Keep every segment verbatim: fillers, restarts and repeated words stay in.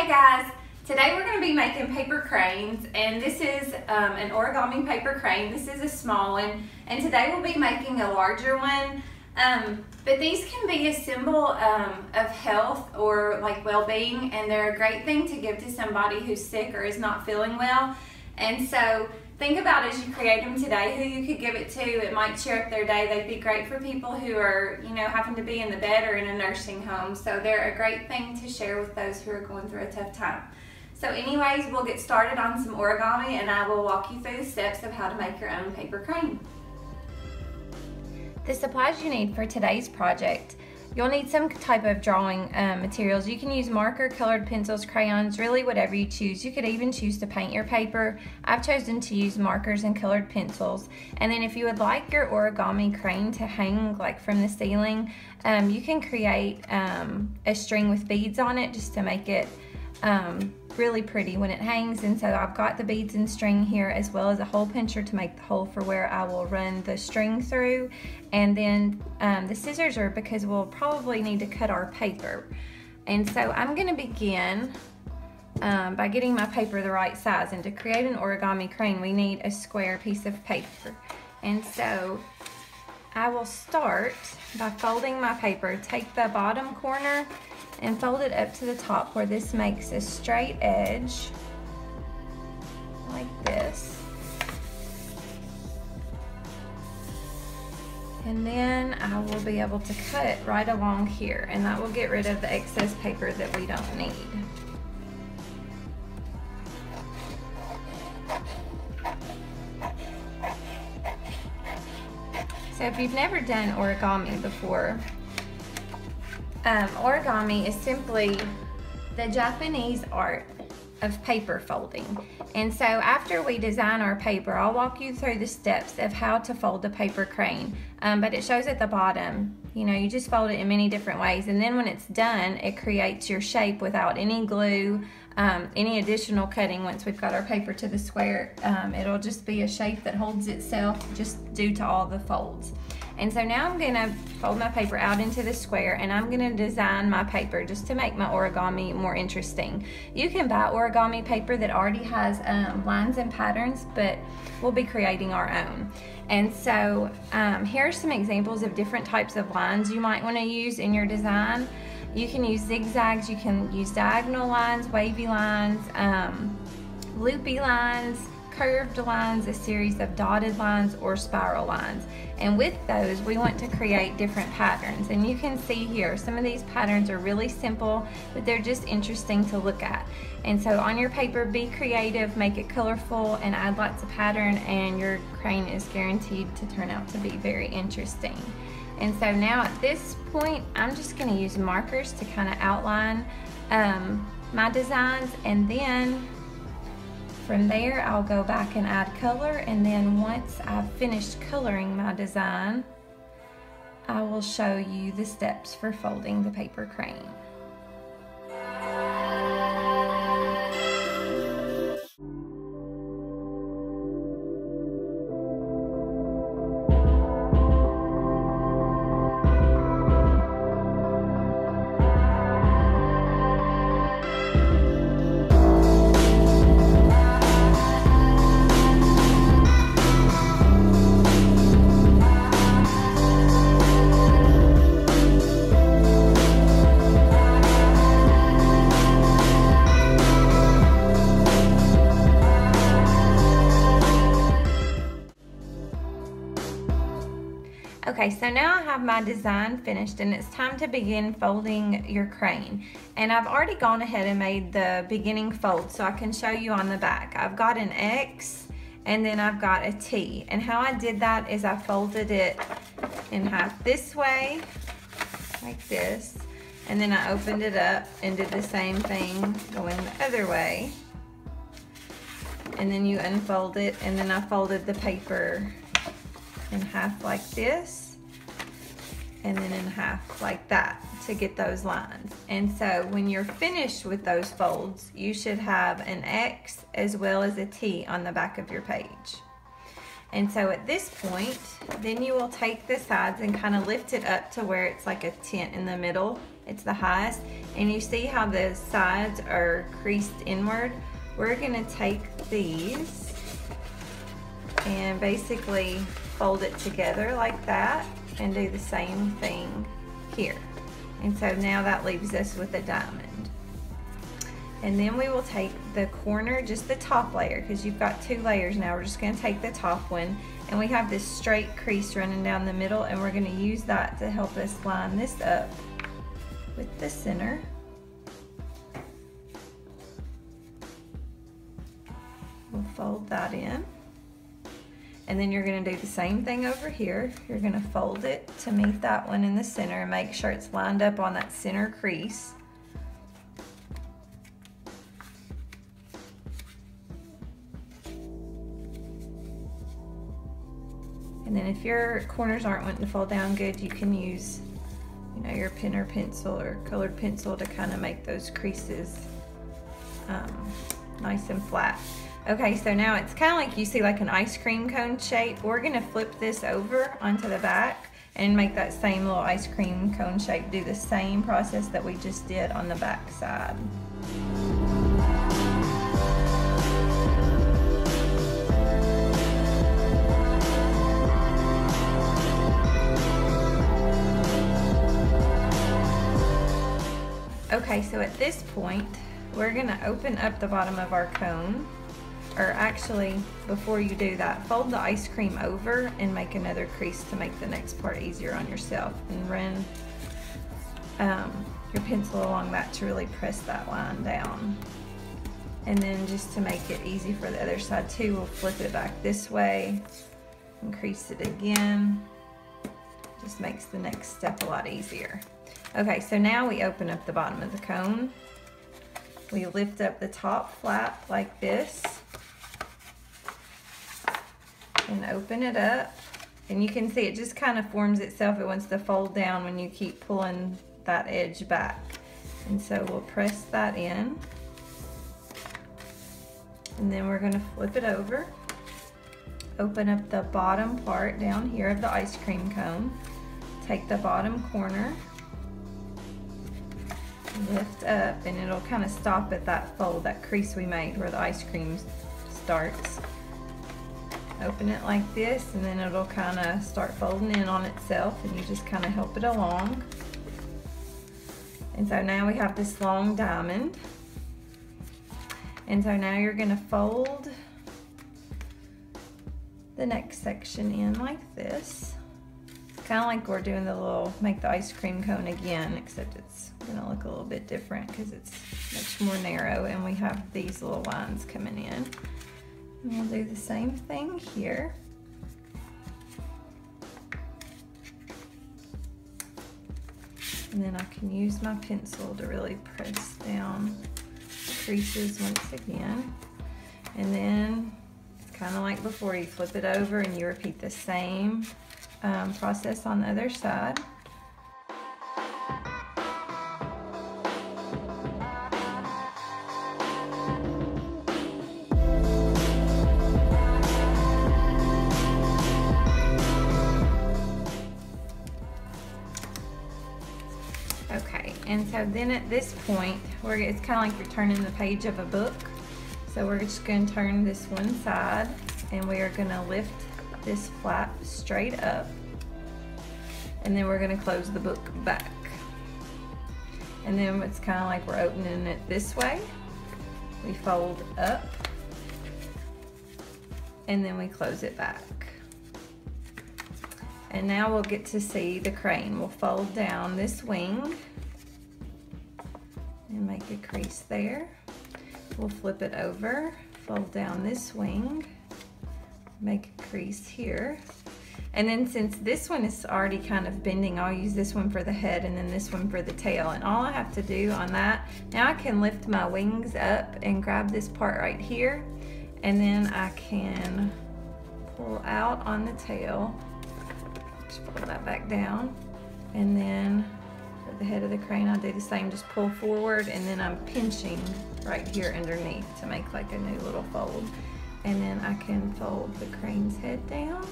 Hey guys, today we're going to be making paper cranes, and this is um, an origami paper crane. This is a small one, and today we'll be making a larger one. Um, but these can be a symbol um, of health or like well-being, and they're a great thing to give to somebody who's sick or is not feeling well. And so think about, as you create them today, who you could give it to. It might cheer up their day. They'd be great for people who are, you know, happen to be in the bed or in a nursing home. So they're a great thing to share with those who are going through a tough time. So anyways, we'll get started on some origami, and I will walk you through the steps of how to make your own paper crane. The supplies you need for today's project: you'll need some type of drawing uh, materials. You can use marker, colored pencils, crayons, really whatever you choose. You could even choose to paint your paper. I've chosen to use markers and colored pencils. And then if you would like your origami crane to hang like from the ceiling, um, you can create um, a string with beads on it just to make it um, really pretty when it hangs. And so I've got the beads and string here, as well as a hole puncher to make the hole for where I will run the string through. And then um, the scissors are because we'll probably need to cut our paper. And so I'm going to begin um, by getting my paper the right size. And to create an origami crane, we need a square piece of paper. And so I will start by folding my paper. Take the bottom corner and fold it up to the top where this makes a straight edge, like this. And then I will be able to cut right along here, and that will get rid of the excess paper that we don't need. So if you've never done origami before, Um, origami is simply the Japanese art of paper folding. And so after we design our paper, I'll walk you through the steps of how to fold the paper crane, um, but it shows at the bottom. You know, you just fold it in many different ways, and then when it's done, it creates your shape without any glue, um, any additional cutting. Once we've got our paper to the square, um, it'll just be a shape that holds itself just due to all the folds. And so now I'm going to fold my paper out into the square, and I'm going to design my paper just to make my origami more interesting. You can buy origami paper that already has um, lines and patterns, but we'll be creating our own. And so um, here are some examples of different types of lines you might want to use in your design. You can use zigzags, you can use diagonal lines, wavy lines, um, loopy lines, curved lines, a series of dotted lines, or spiral lines. And with those, we want to create different patterns. And you can see here, some of these patterns are really simple, but they're just interesting to look at. And so on your paper, be creative, make it colorful, and add lots of pattern, and your crane is guaranteed to turn out to be very interesting. And so now at this point, I'm just going to use markers to kind of outline um, my designs, and then from there, I'll go back and add color, and then once I've finished coloring my design, I will show you the steps for folding the paper crane. Okay, so now I have my design finished, and it's time to begin folding your crane. And I've already gone ahead and made the beginning fold, so I can show you on the back. I've got an X, and then I've got a T. And how I did that is I folded it in half this way, like this, and then I opened it up and did the same thing going the other way. And then you unfold it, and then I folded the paper in half like this, and then in half like that to get those lines. And so when you're finished with those folds, you should have an X as well as a T on the back of your page. And so at this point, then you will take the sides and kind of lift it up to where it's like a tent in the middle. it's the highest, and you see how the sides are creased inward. We're gonna take these and basically fold it together like that and do the same thing here. And so now that leaves us with a diamond. And then we will take the corner, just the top layer, because you've got two layers now. We're just gonna take the top one, and we have this straight crease running down the middle, and we're gonna use that to help us line this up with the center. We'll fold that in. And then you're gonna do the same thing over here. You're gonna fold it to meet that one in the center and make sure it's lined up on that center crease. And then if your corners aren't wanting to fold down good, you can use, you know, your pen or pencil or colored pencil to kind of make those creases um, nice and flat. Okay, so now it's kind of like you see like an ice cream cone shape. We're gonna flip this over onto the back and make that same little ice cream cone shape. Do the same process that we just did on the back side. Okay, so at this point, we're gonna open up the bottom of our cone. Or actually, before you do that, fold the ice cream over and make another crease to make the next part easier on yourself, and run um, your pencil along that to really press that line down. And then just to make it easy for the other side too, we'll flip it back this way and crease it again. Just makes the next step a lot easier. Okay, so now we open up the bottom of the cone. We lift up the top flap like this and open it up, and you can see it just kind of forms itself. It wants to fold down when you keep pulling that edge back, and so we'll press that in, and then we're going to flip it over, open up the bottom part down here of the ice cream cone, take the bottom corner, lift up, and it'll kind of stop at that fold, that crease we made where the ice cream starts. Open it like this, and then it'll kind of start folding in on itself, and you just kind of help it along. And so now we have this long diamond. And so now you're going to fold the next section in like this. Kind of like we're doing the little make the ice cream cone again, except it's gonna look a little bit different because it's much more narrow, and we have these little lines coming in. And we'll do the same thing here. And then I can use my pencil to really press down the creases once again. And then it's kind of like before, you flip it over and you repeat the same Um, process on the other side. Okay, and so then at this point, we're, it's kind of like you're turning the page of a book. So we're just going to turn this one side, and we are going to lift this flap straight up, and then we're going to close the book back, and then it's kind of like we're opening it this way. We fold up and then we close it back, and now we'll get to see the crane. We'll fold down this wing and make a crease there. We'll flip it over, fold down this wing, make a crease here, and then since this one is already kind of bending, I'll use this one for the head and then this one for the tail. And all I have to do on that, now I can lift my wings up and grab this part right here, and then I can pull out on the tail, just pull that back down, and then for the head of the crane I'll do the same, just pull forward, and then I'm pinching right here underneath to make like a new little fold. And then I can fold the crane's head down.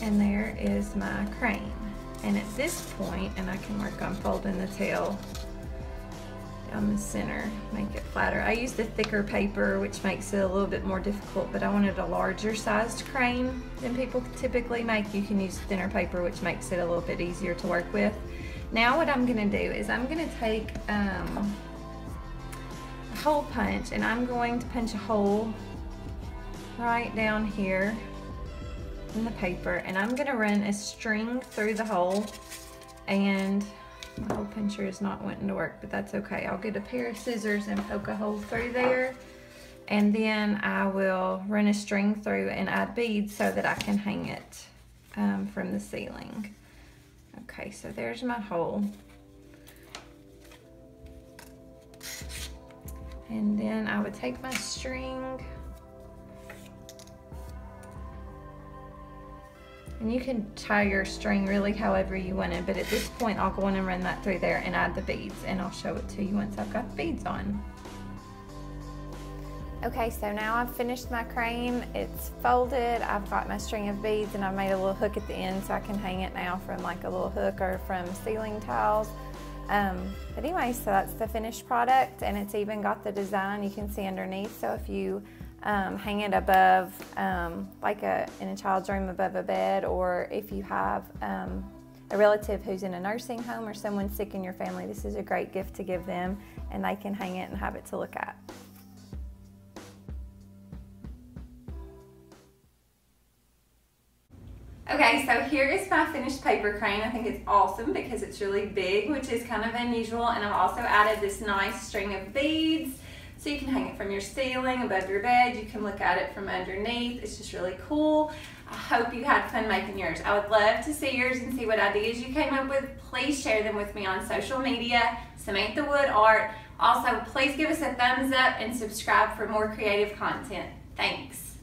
And there is my crane. And at this point, and I can work on folding the tail down the center, make it flatter. I used a thicker paper, which makes it a little bit more difficult, but I wanted a larger sized crane than people typically make. You can use thinner paper, which makes it a little bit easier to work with. Now what I'm going to do is I'm going to take um, a hole punch, and I'm going to punch a hole right down here in the paper, and I'm going to run a string through the hole. And my hole puncher is not wanting to work, but that's okay. I'll get a pair of scissors and poke a hole through there, and then I will run a string through and add beads so that I can hang it um, from the ceiling. Okay, so there's my hole. And then I would take my string, and you can tie your string really however you want it, but at this point I'll go in and run that through there and add the beads, and I'll show it to you once I've got the beads on. Okay, so now I've finished my crane. It's folded, I've got my string of beads, and I've made a little hook at the end so I can hang it now from like a little hook or from ceiling tiles. Um, but anyway, so that's the finished product, and it's even got the design you can see underneath. So if you Um, hang it above, um, like a, in a child's room above a bed, or if you have um, a relative who's in a nursing home or someone sick in your family, this is a great gift to give them, and they can hang it and have it to look at. Okay, so here is my finished paper crane. I think it's awesome because it's really big, which is kind of unusual, and I've also added this nice string of beads. So you can hang it from your ceiling, above your bed, you can look at it from underneath. It's just really cool. I hope you had fun making yours. I would love to see yours and see what ideas you came up with. Please share them with me on social media, Samantha Wood Art. Also, please give us a thumbs up and subscribe for more creative content. Thanks.